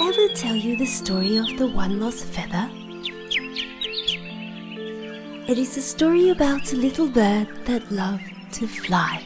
I ever tell you the story of the one lost feather? It is a story about a little bird that loved to fly.